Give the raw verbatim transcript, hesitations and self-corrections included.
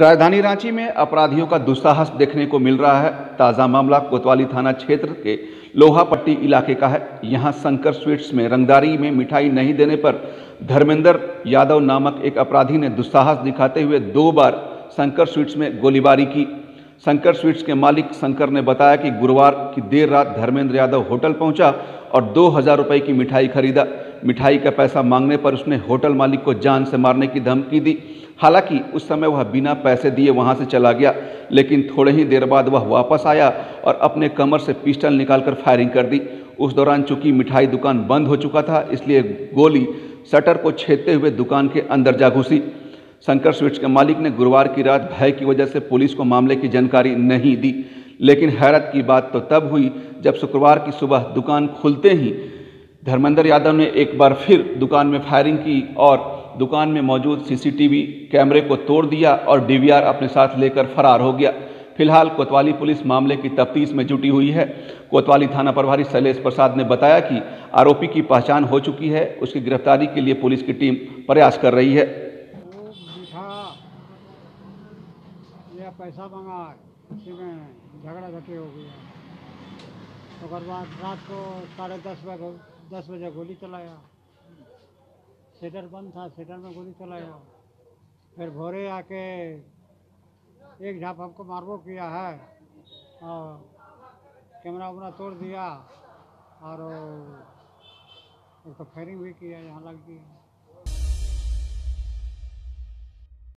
राजधानी रांची में अपराधियों का दुस्साहस देखने को मिल रहा है। ताज़ा मामला कोतवाली थाना क्षेत्र के लोहापट्टी इलाके का है। यहां शंकर स्वीट्स में रंगदारी में मिठाई नहीं देने पर धर्मेंद्र यादव नामक एक अपराधी ने दुस्साहस दिखाते हुए दो बार शंकर स्वीट्स में गोलीबारी की। शंकर स्वीट्स के मालिक शंकर ने बताया कि गुरुवार की देर रात धर्मेंद्र यादव होटल पहुँचा और दो हज़ार रुपये की मिठाई खरीदा। मिठाई का पैसा मांगने पर उसने होटल मालिक को जान से मारने की धमकी दी। हालांकि उस समय वह बिना पैसे दिए वहां से चला गया, लेकिन थोड़े ही देर बाद वह वापस आया और अपने कमर से पिस्टल निकालकर फायरिंग कर दी। उस दौरान चूंकि मिठाई दुकान बंद हो चुका था, इसलिए गोली शटर को छेदते हुए दुकान के अंदर जा घुसी। शंकर स्वीट्स के मालिक ने गुरुवार की रात भय की वजह से पुलिस को मामले की जानकारी नहीं दी, लेकिन हैरत की बात तो तब हुई जब शुक्रवार की सुबह दुकान खुलते ही धर्मेंद्र यादव ने एक बार फिर दुकान में फायरिंग की और दुकान में मौजूद सीसीटीवी कैमरे को तोड़ दिया और डीवीआर अपने साथ लेकर फरार हो गया। फिलहाल कोतवाली पुलिस मामले की तफ्तीश में जुटी हुई है। कोतवाली थाना प्रभारी शैलेश प्रसाद ने बताया कि आरोपी की पहचान हो चुकी है। उसकी गिरफ्तारी के लिए पुलिस की टीम प्रयास कर रही है। पैसा मांगा, झगड़ा झटी हो गया। रात को साढ़े दस बजे दस बजे गोली चलाया। सेटर बंद था, सेटर में गोली चलाया। फिर भोरे आके एक झाप हमको मारबो किया है और कैमरा वमरा तोड़ दिया और उसको फायरिंग भी किया, यहाँ लग गई।